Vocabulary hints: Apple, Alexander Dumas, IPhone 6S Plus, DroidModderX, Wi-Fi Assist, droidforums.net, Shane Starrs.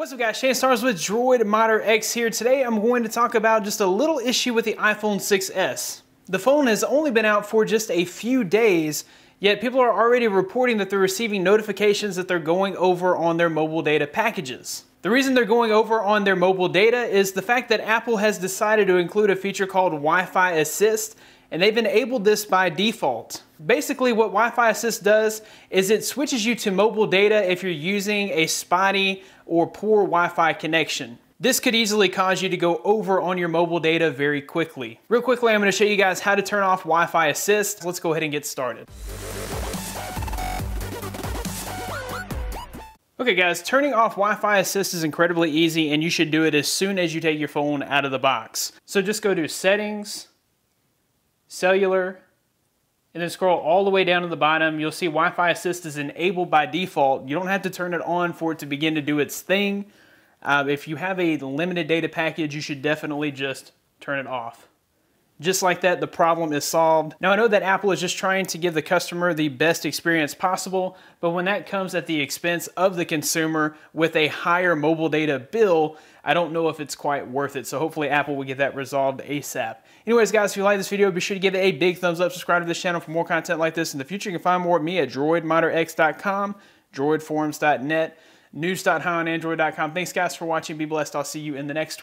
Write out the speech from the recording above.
What's up guys, Shane Starrs with DroidModderX here. Today I'm going to talk about just a little issue with the iPhone 6s. The phone has only been out for just a few days, yet people are already reporting that they're receiving notifications that they're going over on their mobile data packages. The reason they're going over on their mobile data is the fact that Apple has decided to include a feature called Wi-Fi Assist, and they've enabled this by default. Basically what Wi-Fi Assist does is it switches you to mobile data if you're using a spotty or poor Wi-Fi connection. This could easily cause you to go over on your mobile data very quickly. Real quickly, I'm going to show you guys how to turn off Wi-Fi Assist. Let's go ahead and get started. Okay guys, turning off Wi-Fi Assist is incredibly easy and you should do it as soon as you take your phone out of the box. So just go to Settings, Cellular, and then scroll all the way down to the bottom. You'll see Wi-Fi Assist is enabled by default. You don't have to turn it on for it to begin to do its thing. If you have a limited data package, you should definitely just turn it off. Just like that, the problem is solved. Now I know that Apple is just trying to give the customer the best experience possible, but when that comes at the expense of the consumer with a higher mobile data bill, I don't know if it's quite worth it. So hopefully Apple will get that resolved ASAP. Anyways guys, if you like this video, be sure to give it a big thumbs up, subscribe to this channel for more content like this in the future. You can find more at me at droidmodderx.com, droidforums.net, news.high on android.com. Thanks guys for watching, be blessed, I'll see you in the next one.